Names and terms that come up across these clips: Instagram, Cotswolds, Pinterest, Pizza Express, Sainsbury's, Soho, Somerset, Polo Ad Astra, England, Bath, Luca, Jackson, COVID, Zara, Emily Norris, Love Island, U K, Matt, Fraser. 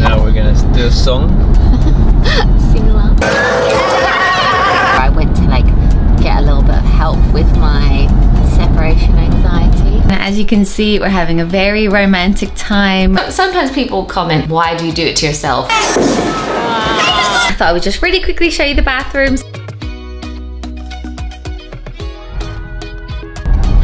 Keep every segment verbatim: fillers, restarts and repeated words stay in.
now we're gonna do a song. Sing along. I went to like get a little bit of help with my separation anxiety. As you can see, we're having a very romantic time. Sometimes people comment, why do you do it to yourself? Wow. I thought I would just really quickly show you the bathrooms.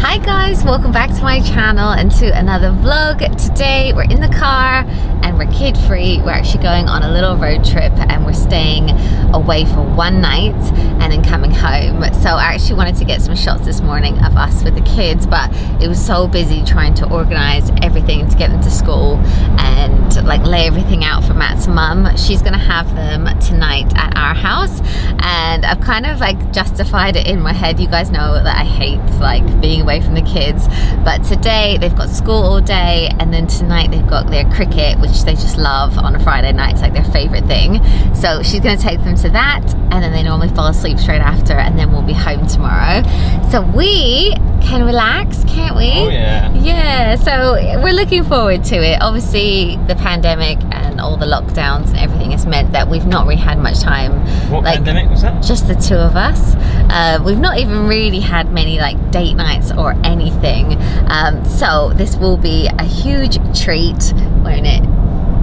Hi guys, welcome back to my channel and to another vlog. Today we're in the car and we're kid free. We're actually going on a little road trip and we're staying away for one night and then coming home. So I actually wanted to get some shots this morning of us with the kids, but it was so busy trying to organize everything to get them to school and like lay everything out for Matt's mum. She's gonna have them tonight at our house, and I've kind of like justified it in my head. You guys know that I hate like being away from the kids, but today they've got school all day and then tonight they've got their cricket, which they just love on a Friday night. It's like their favorite thing. So she's gonna take them to that and then they normally fall asleep straight after, and then we'll be home tomorrow. So we can relax, can't we? Oh yeah. Yeah, so we're looking forward to it. Obviously the pandemic and all the lockdowns and everything has meant that we've not really had much time. What like, pandemic was that? Just the two of us. Uh, we've not even really had many like date nights or anything. Um, so this will be a huge treat, won't it?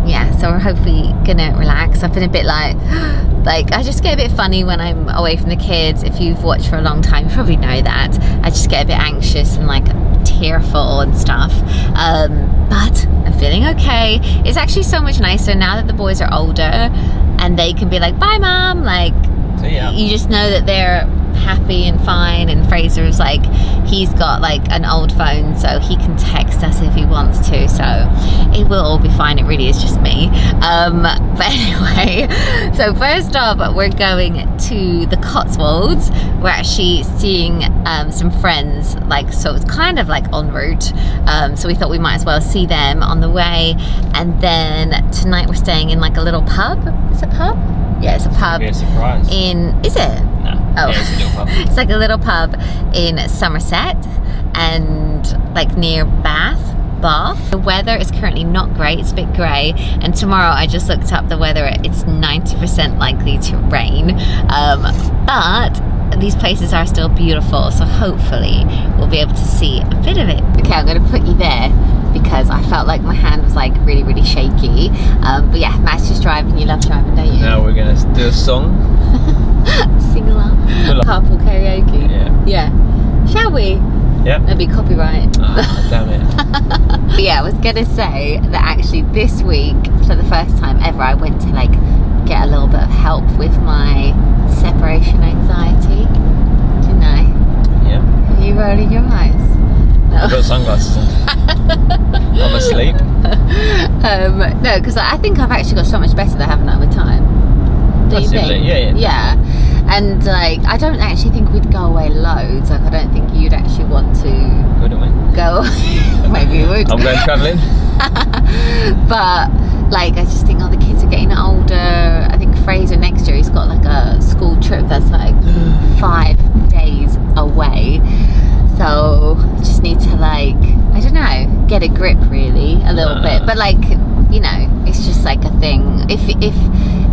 Yeah, so we're hopefully gonna relax. I've been a bit like, like I just get a bit funny when I'm away from the kids. If you've watched for a long time, you probably know that. I just get a bit anxious and like tearful and stuff. Um, but I'm feeling okay. It's actually so much nicer now that the boys are older and they can be like, bye mom, like, so, yeah. You just know that they're happy and fine. And Fraser's like, he's got like an old phone so he can text us if he wants to, so it will all be fine. It really is just me. Um, but anyway, so first off we're going to the Cotswolds. We're actually seeing um, some friends, like, so it's kind of like en route, um, so we thought we might as well see them on the way. And then tonight we're staying in like a little pub. It's a pub? Yeah, it's a pub. It's gonna be a surprise. In, is it? No. Oh, yeah, it's a little pub. It's like a little pub in Somerset and like near Bath. Bath. The weather is currently not great, it's a bit grey, and tomorrow I just looked up the weather, it's ninety percent likely to rain, um, but these places are still beautiful, so hopefully we'll be able to see a bit of it. Okay, I'm going to put you there because I felt like my hand was like really really shaky, um, but yeah, Matt's just driving. You love driving, don't you? Now we're going to do a song. Sing along. Carpool karaoke. Yeah. Yeah. Shall we? Yeah. That'd be copyright. Ah, damn it. Yeah, I was gonna say that actually this week, for the first time ever, I went to like get a little bit of help with my separation anxiety. Didn't I? Yeah. Are you rolling your eyes? No. I've got sunglasses on. I'm asleep. Um, no, because I think I've actually got so much better than I haven't over time. Do you think? Yeah, yeah. Yeah. And like, I don't actually think we'd go away loads. Like, I don't think you'd actually want to Wouldn't we? go away. Maybe you would. I'm going travelling. But like, I just think all oh, the kids are getting older. I think Fraser next year, he's got like a school trip that's like five days away. So I just need to like, I don't know, get a grip really, a little uh. bit. But like, you know, it's just like a thing. If, if,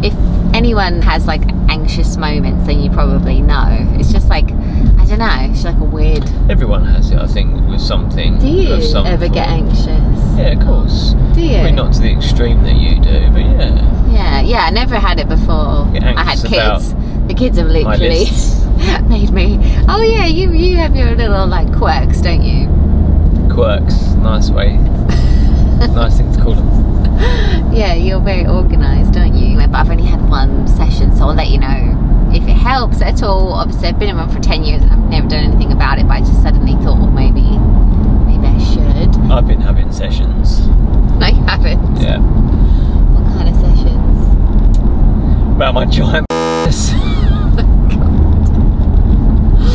if anyone has like anxious moments, then you probably know. It's just like, I don't know, it's like a weird... Everyone has it, I think, with something. Do you ever get anxious? Yeah, of course. Do you? Probably not to the extreme that you do, but yeah. Yeah, yeah, I never had it before. I had kids. The kids have literally made me... Oh yeah, you, you have your little like quirks, don't you? Quirks, nice way. Nice thing to call them. Yeah, you're very organised, don't you? But I've only had one session, so I'll let you know if it helps at all. Obviously, I've been in one for ten years and I've never done anything about it, but I just suddenly thought, well, maybe, maybe I should. I've been having sessions. No, you haven't? Yeah. What kind of sessions? About my giant ass.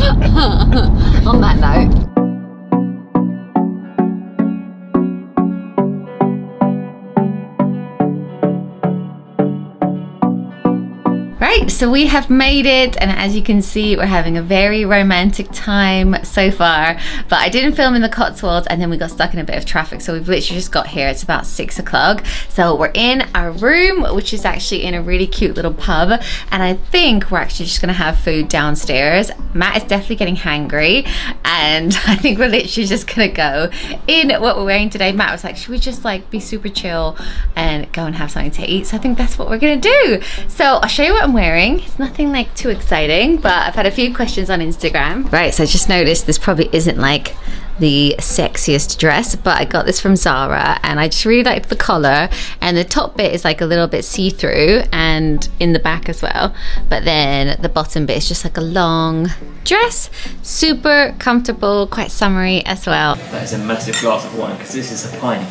Oh, God. On that note. Right, so we have made it, and as you can see, we're having a very romantic time so far. But I didn't film in the Cotswolds, and then we got stuck in a bit of traffic, so we've literally just got here. It's about six o'clock. So we're in our room, which is actually in a really cute little pub, and I think we're actually just gonna have food downstairs. Matt is definitely getting hangry, and I think we're literally just gonna go in what we're wearing today. Matt was like, should we just like be super chill and go and have something to eat? So I think that's what we're gonna do. So I'll show you what I'm wearing. It's nothing like too exciting, but I've had a few questions on Instagram. Right, so I just noticed this probably isn't like the sexiest dress, but I got this from Zara, and I just really liked the collar, and the top bit is like a little bit see-through and in the back as well, but then the bottom bit is just like a long dress. Super comfortable, quite summery as well. That is a massive glass of wine because this is a pint.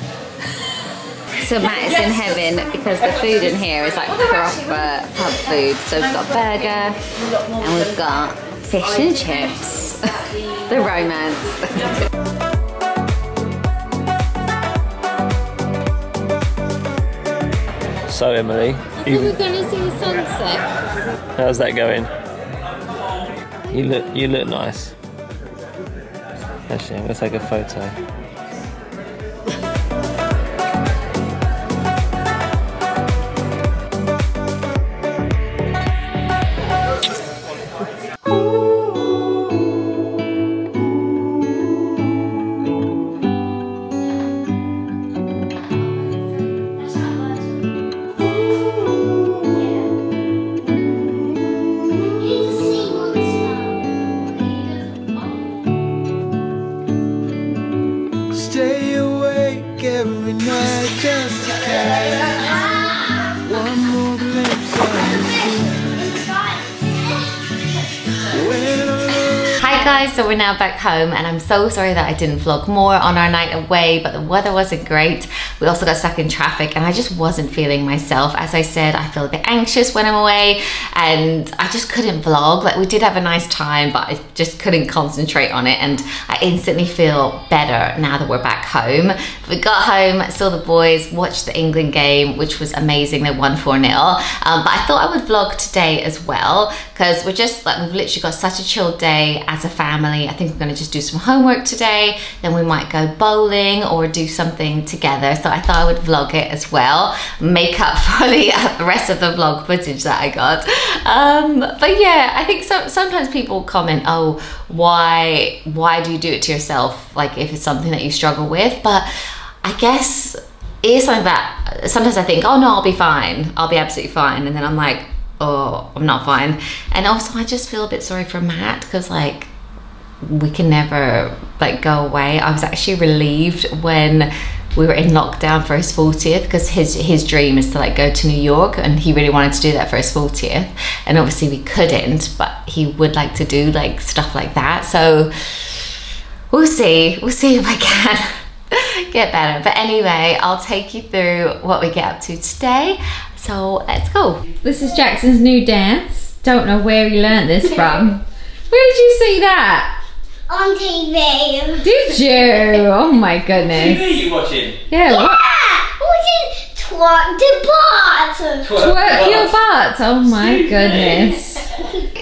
So Matt is yes. in heaven because the food in here is like proper pub food. So we've got a burger and we've got fish and chips. The romance. So Emily, I you... think we're going to see the sunset. How's that going? You look, you look nice. Actually, I'm going to take a photo. Guys, so we're now back home, and I'm so sorry that I didn't vlog more on our night away, but the weather wasn't great. We also got stuck in traffic, and I just wasn't feeling myself. As I said, I feel a bit anxious when I'm away, and I just couldn't vlog. Like, we did have a nice time, but I just couldn't concentrate on it, and I instantly feel better now that we're back home. We got home, saw the boys, watched the England game, which was amazing. They won four nil. Um, but I thought I would vlog today as well, because we're just like, we've literally got such a chill day as a family. I think we're going to just do some homework today, then we might go bowling or do something together, so I thought I would vlog it as well, make up for the rest of the vlog footage that I got. Um, but yeah, I think so, sometimes people comment, oh, why why do you do it to yourself, like if it's something that you struggle with, but I guess it's something that sometimes I think, oh no, I'll be fine, I'll be absolutely fine, and then I'm like, oh, I'm not fine. And also I just feel a bit sorry for Matt, because like we can never like go away. I was actually relieved when we were in lockdown for his fortieth, because his his dream is to like go to New York, and he really wanted to do that for his fortieth, and obviously we couldn't, but he would like to do like stuff like that. So we'll see, we'll see if I can get better. But anyway, I'll take you through what we get up to today, so let's go. This is Jackson's new dance. Don't know where he learned this from. Where did you see that? On T V. Did you? Oh my goodness. T V you watching? Yeah. Yeah. What? What is twerk the butt? Twerk your butt. Oh my goodness.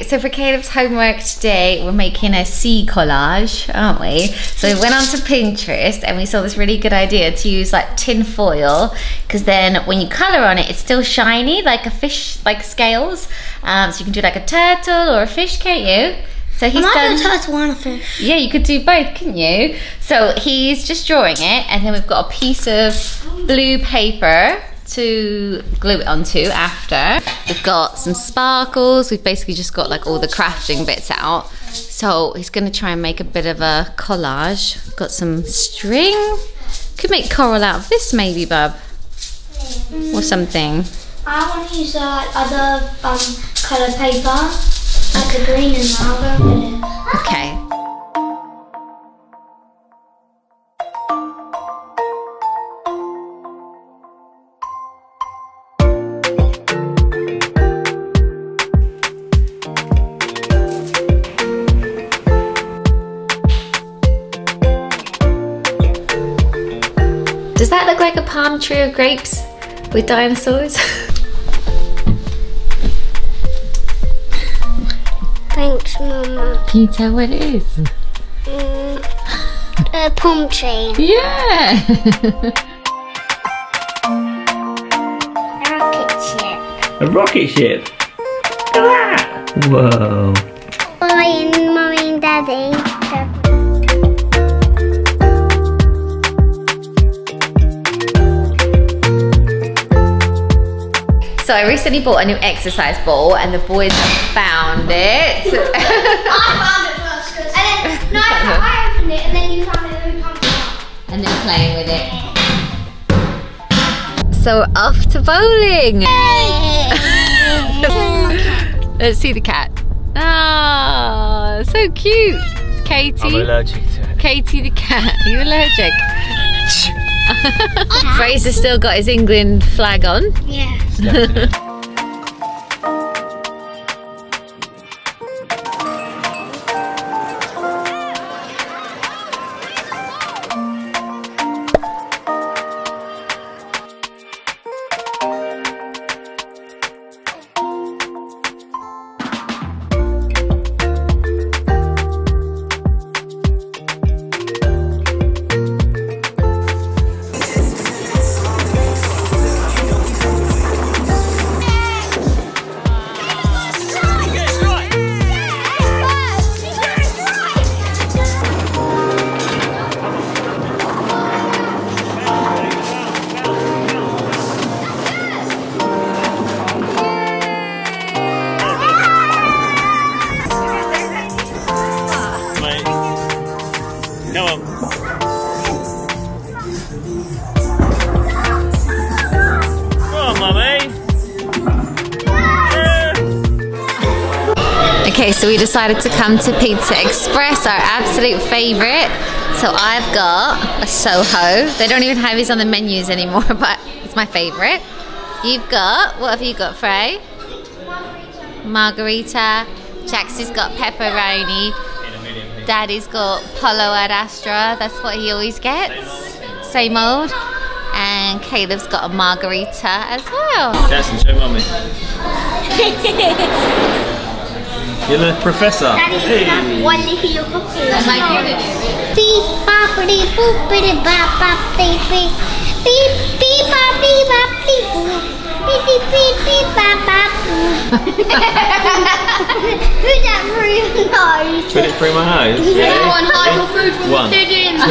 So for Caleb's homework today, we're making a sea collage, aren't we? So we went onto Pinterest and we saw this really good idea to use like tin foil, because then when you color on it, it's still shiny, like a fish, like scales. Um, so you can do like a turtle or a fish, can't you? So he's I'm done. A turtle and a fish. Yeah, you could do both, couldn't you? So he's just drawing it, and then we've got a piece of blue paper to glue it onto after. We've got some sparkles. We've basically just got like all the crafting bits out. So he's gonna try and make a bit of a collage. Got some string. Could make coral out of this maybe, bub. Mm. Or something. I want to use uh, other um, colour paper, like a green and marble. Okay. Does that look like a palm tree of grapes with dinosaurs? Can you tell what it is? Mm, a palm tree. Yeah! A rocket ship. A rocket ship? Ah! Whoa. Mommy and, Mommy and Daddy. So I recently bought a new exercise ball and the boys have found it. I found it first, cause and then, no, I, found, I opened it and then you found it and then we pumped it up. And then playing with it. So off to bowling. Let's see the cat. Ah, oh, so cute. It's Katie. I'm allergic to it. Katie the cat. Are you allergic? Fraser's still got his England flag on. Yeah. Okay, so we decided to come to Pizza Express, our absolute favourite. So I've got a Soho. They don't even have these on the menus anymore, but it's my favourite. You've got, what have you got, Frey? Margarita. Margarita. Jaxie's got pepperoni. Daddy's got Polo Ad Astra. That's what he always gets. Same old. And Caleb's got a margarita as well. Jackson, show Mummy. You're the professor. Daddy, hey. Put it through my nose. Yeah. Yeah. One hide your food from One, the pigeons.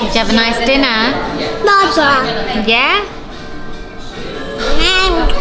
Did you have a nice dinner? Mother. Yeah? Mm.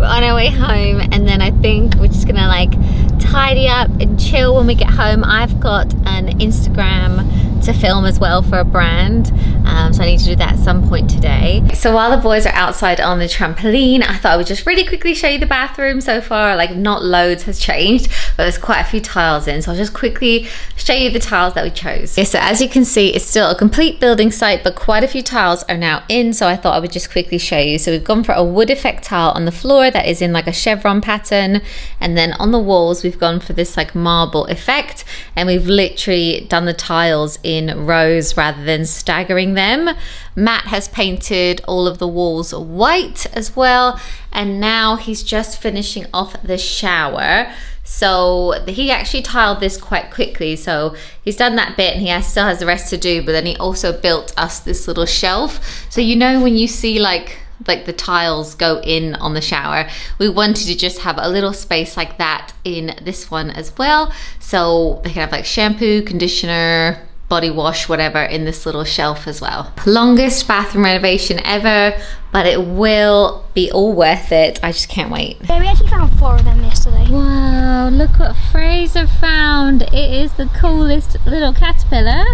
We're on our way home and then I think we're just gonna like tidy up and chill when we get home. I've got an Instagram to film as well for a brand, um, so I need to do that at some point today. So while the boys are outside on the trampoline, I thought I would just really quickly show you the bathroom. So far, like, not loads has changed, but there's quite a few tiles in, so I'll just quickly show you the tiles that we chose. Okay, so as you can see, it's still a complete building site, but quite a few tiles are now in, so I thought I would just quickly show you. So we've gone for a wood effect tile on the floor that is in like a chevron pattern, and then on the walls we've gone for this like marble effect, and we've literally done the tiles in rows rather than staggering them. Matt has painted all of the walls white as well, and now he's just finishing off the shower. So he actually tiled this quite quickly, so he's done that bit and he has, still has the rest to do, but then he also built us this little shelf. So you know when you see like like the tiles go in on the shower, we wanted to just have a little space like that in this one as well, so they can have like shampoo, conditioner, body wash, whatever, in this little shelf as well. Longest bathroom renovation ever, but it will be all worth it. I just can't wait. Yeah, we actually found four of them yesterday. Wow, look what Fraser found. It is the coolest little caterpillar.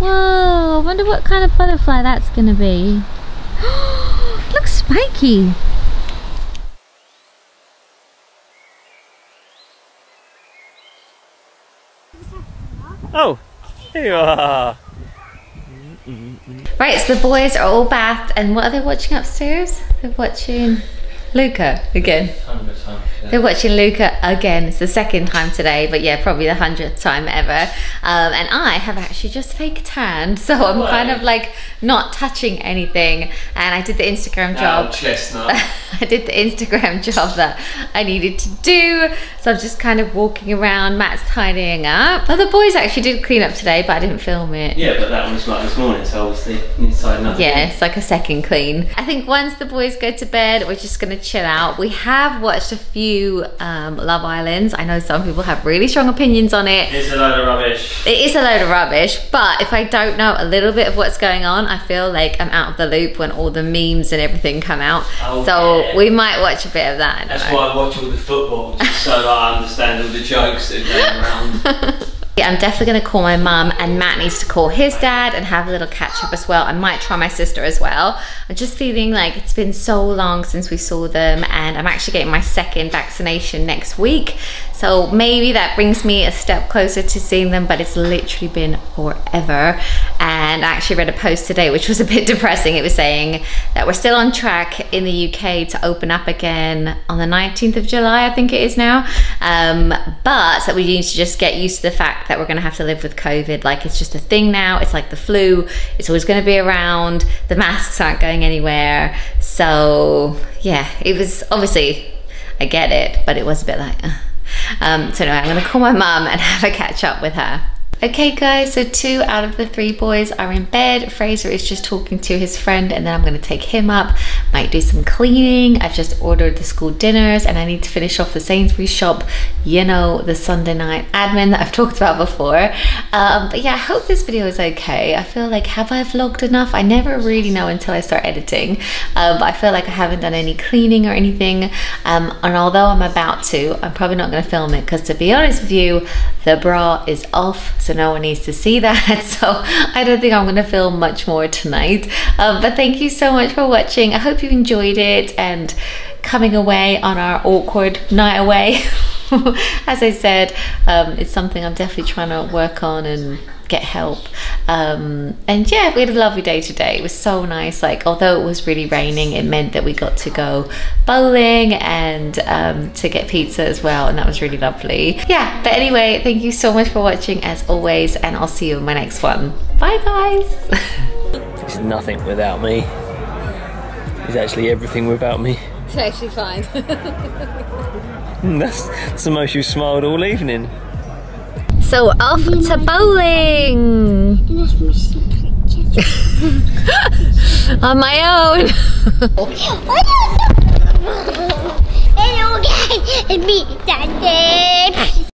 Whoa, I wonder what kind of butterfly that's gonna be. It looks spiky. Oh, there you are. Right, so the boys are all bathed, and what are they watching upstairs? They're watching Luca again. We're watching Luca again. It's the second time today, but yeah, probably the hundredth time ever. Um, and I have actually just fake tanned, so I'm Why? kind of like not touching anything. And I did the Instagram job. Oh, chestnut. I did the Instagram job that I needed to do. So I'm just kind of walking around. Matt's tidying up. Well, the boys actually did clean up today, but I didn't film it. Yeah, but that one was like this morning, so obviously inside nothing. Yeah, it's like a second clean. I think once the boys go to bed, we're just gonna chill out. We have watched a few um, Love Islands. I know some people have really strong opinions on it. It's a load of rubbish. It is a load of rubbish, but if I don't know a little bit of what's going on, I feel like I'm out of the loop when all the memes and everything come out. Oh, so yeah. we might watch a bit of that. That's know. why I watch all the football, just so that I understand all the jokes that are going around. Yeah, I'm definitely going to call my mum, and Matt needs to call his dad and have a little catch up as well. I might try my sister as well. I'm just feeling like it's been so long since we saw them, and I'm actually getting my second vaccination next week. So maybe that brings me a step closer to seeing them, but it's literally been forever. And I actually read a post today which was a bit depressing. It was saying that we're still on track in the U K to open up again on the nineteenth of July, I think it is now. Um, but that we need to just get used to the fact that we're gonna have to live with COVID. Like, it's just a thing now. It's like the flu. It's always gonna be around. The masks aren't going anywhere. So yeah, it was obviously, I get it, but it was a bit like, uh. Um, so anyway, I'm gonna call my mum and have a catch up with her. Okay guys, so two out of the three boys are in bed. Fraser is just talking to his friend, and then I'm gonna take him up, might do some cleaning. I've just ordered the school dinners, and I need to finish off the Sainsbury's shop, you know, the Sunday night admin that I've talked about before. Um, but yeah, I hope this video is okay. I feel like, have I vlogged enough? I never really know until I start editing, um, but I feel like I haven't done any cleaning or anything. Um, and although I'm about to, I'm probably not gonna film it, because to be honest with you, the bra is off, so no one needs to see that. So I don't think I'm gonna film much more tonight. Um, but thank you so much for watching. I hope you enjoyed it, and coming away on our awkward night away. As I said, um, it's something I'm definitely trying to work on and get help. Um, and yeah, we had a lovely day today. It was so nice. Like, although it was really raining, it meant that we got to go bowling and um, to get pizza as well, and that was really lovely. Yeah, but anyway, thank you so much for watching as always, and I'll see you in my next one. Bye guys. It's nothing without me. It's actually everything without me. It's actually fine. That's, that's the most you've smiled all evening. So off to bowling. On my own. And me,